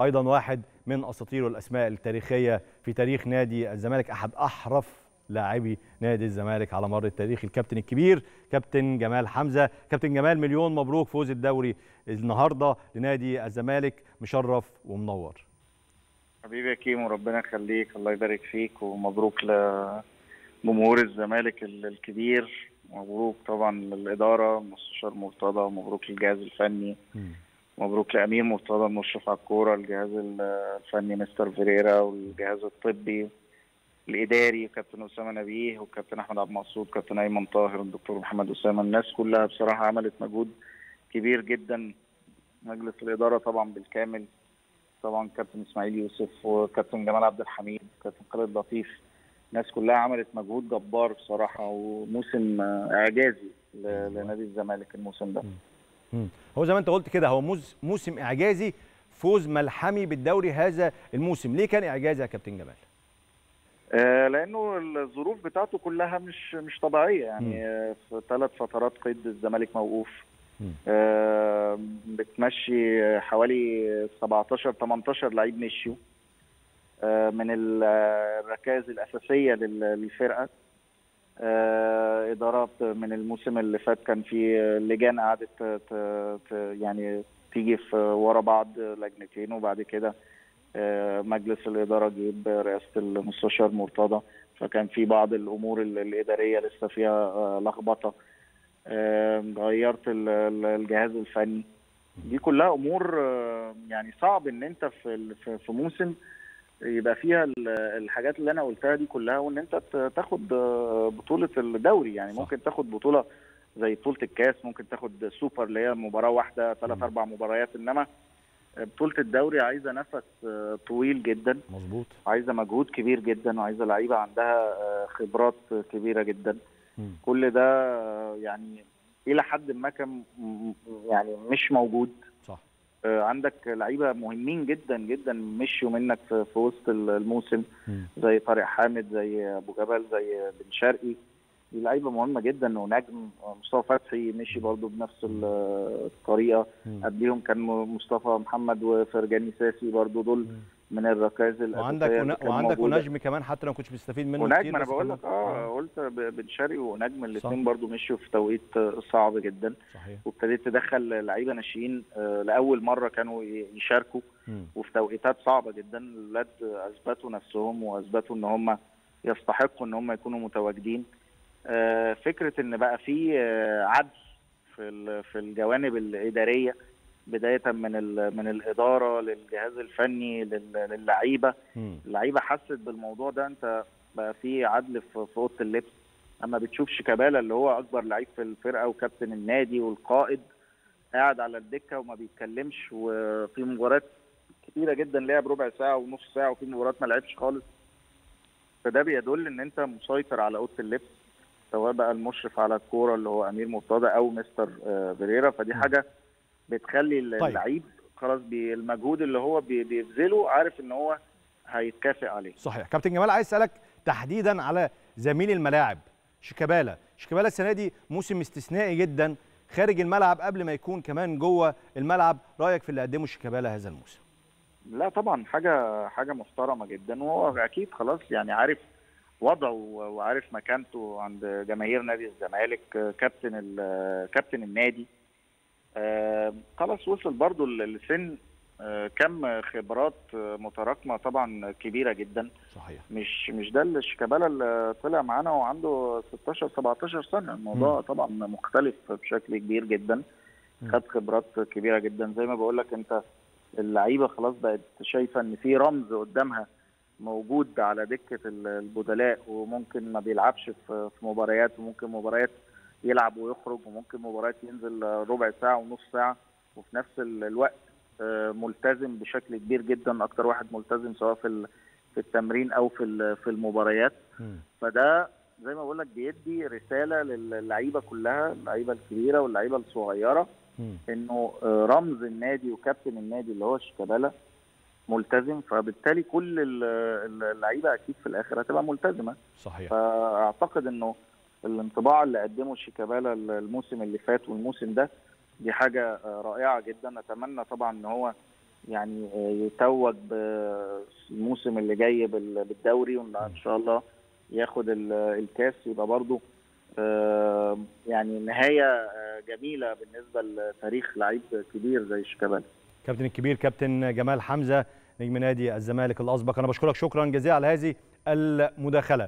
ايضا واحد من اساطيره الاسماء التاريخيه في تاريخ نادي الزمالك، احد احرف لاعبي نادي الزمالك على مر التاريخ، الكابتن الكبير كابتن جمال حمزه. كابتن جمال، مليون مبروك فوز الدوري النهارده لنادي الزمالك، مشرف ومنور. حبيبي يا كيمو، ربنا يخليك، الله يبارك فيك، ومبروك لجمهور الزمالك الكبير، مبروك طبعا للاداره مستشار مرتضى، مبروك للجهاز الفني، مبروك لامير مرتضى المشرف على الكوره، الجهاز الفني مستر فيريرا، والجهاز الطبي الاداري كابتن اسامه نبيه، والكابتن احمد عبد المقصود، كابتن ايمن طاهر، الدكتور محمد اسامه. الناس كلها بصراحه عملت مجهود كبير جدا، مجلس الاداره طبعا بالكامل، طبعا كابتن اسماعيل يوسف وكابتن جمال عبد الحميد وكابتن خالد لطيف، الناس كلها عملت مجهود جبار بصراحه، وموسم اعجازي لنادي الزمالك الموسم ده. هو زي ما انت قلت كده، هو موسم اعجازي، فوز ملحمي بالدوري هذا الموسم. ليه كان اعجازي يا كابتن جمال؟ لانه الظروف بتاعته كلها مش طبيعيه، يعني في 3 فترات قيد الزمالك موقوف، بتمشي حوالي 17 18 لعيب مشيوا من الركائز الاساسيه للفرقه. ادارات من الموسم اللي فات كان في لجان قعدت يعني تيجي في ورا بعض لجنتين، وبعد كده مجلس الاداره جيب رئاسه المستشار مرتضى، فكان في بعض الامور الاداريه لسه فيها لخبطه. غيرت الجهاز الفني، دي كلها امور يعني صعب ان انت في موسم يبقى فيها الحاجات اللي انا قلتها دي كلها، وان انت تاخد بطوله الدوري. يعني ممكن تاخد بطوله زي بطوله الكاس، ممكن تاخد سوبر اللي هي مباراه واحده 3 4 مباريات، انما بطوله الدوري عايزه نفس طويل جدا، مظبوط، عايزه مجهود كبير جدا، وعايزه لعيبه عندها خبرات كبيره جدا. كل ده يعني الى حد ما كان يعني مش موجود، صح. عندك لعيبه مهمين جدا جدا مشوا منك في وسط الموسم، زي طارق حامد، زي ابو جبل، زي بن شرقي، دي لعيبه مهمه جدا، ونجم مصطفى فتحي مشي برضه بنفس الطريقه. قبليهم كان مصطفى محمد وفرجاني ساسي، برضه دول من الركائز الاساسيه. وعندك ونجم كمان، حتى لو ما كنتش بتستفيد منه كتير، ونجم انا بقول لك قلت بن شرقي ونجم، الاثنين برضو مشوا في توقيت صعب جدا، صحيح. وابتديت تدخل لعيبه ناشئين لاول مره كانوا يشاركوا، وفي توقيتات صعبه جدا، الولاد اثبتوا نفسهم واثبتوا ان هم يستحقوا ان هم يكونوا متواجدين. فكره ان بقى في عدل في الجوانب الاداريه، بدايه من الاداره للجهاز الفني للعيبه، اللعيبه حست بالموضوع ده، انت بقى في عدل في اوضه اللبس. اما بتشوف شيكابالا اللي هو اكبر لعيب في الفرقه وكابتن النادي والقائد، قاعد على الدكه وما بيتكلمش، وفي مباريات كتيره جدا لعب ربع ساعه ونص ساعه، وفي مباريات ما لعبش خالص، فده بيدل ان انت مسيطر على اوضه اللبس، سواء بقى المشرف على الكوره اللي هو امير مرتضى او مستر فيريرا، فدي حاجه بتخلي طيب. اللعيب خلاص بالمجهود اللي هو بيبذله عارف ان هو هيتكافئ عليه. صحيح. كابتن جمال، عايز اسالك تحديدا على زميل الملاعب شيكابالا السنه دي موسم استثنائي جدا خارج الملعب قبل ما يكون كمان جوه الملعب، رايك في اللي قدمه شيكابالا هذا الموسم؟ لا طبعا حاجه محترمه جدا، وهو اكيد خلاص يعني عارف وضعه وعارف مكانته عند جماهير نادي الزمالك، كابتن النادي، خلاص وصل برضو لسن كم خبرات متراكمه طبعا كبيره جدا، صحيح. مش ده اللي شيكابالا اللي طلع معانا وعنده 16 17 سنه، الموضوع طبعا مختلف بشكل كبير جدا، خد خبرات كبيره جدا. زي ما بقول لك، انت اللعيبه خلاص بقت شايفه ان في رمز قدامها موجود على دكه البدلاء، وممكن ما بيلعبش في مباريات، وممكن مباريات يلعب ويخرج، وممكن مباريات ينزل ربع ساعه ونص ساعه، وفي نفس الوقت ملتزم بشكل كبير جدا، اكتر واحد ملتزم سواء في التمرين او في المباريات. فده زي ما بقول لك بيدي رساله للعيبه كلها، اللعيبه الكبيره واللعيبه الصغيره، انه رمز النادي وكابتن النادي اللي هو شيكابالا ملتزم، فبالتالي كل اللعيبه اكيد في الاخر هتبقى ملتزمه، صحيح. فاعتقد انه الانطباع اللي قدمه شيكابالا الموسم اللي فات والموسم ده دي حاجه رائعه جدا. اتمنى طبعا ان هو يعني يتوج بالموسم اللي جاي بالدوري، وان شاء الله ياخد الكاس، يبقى برضه يعني نهايه جميله بالنسبه لتاريخ لعيب كبير زي شيكابالا. كابتن الكبير كابتن جمال حمزه نجم نادي الزمالك الاسبق، انا بشكرك شكرا جزيلا على هذه المداخله.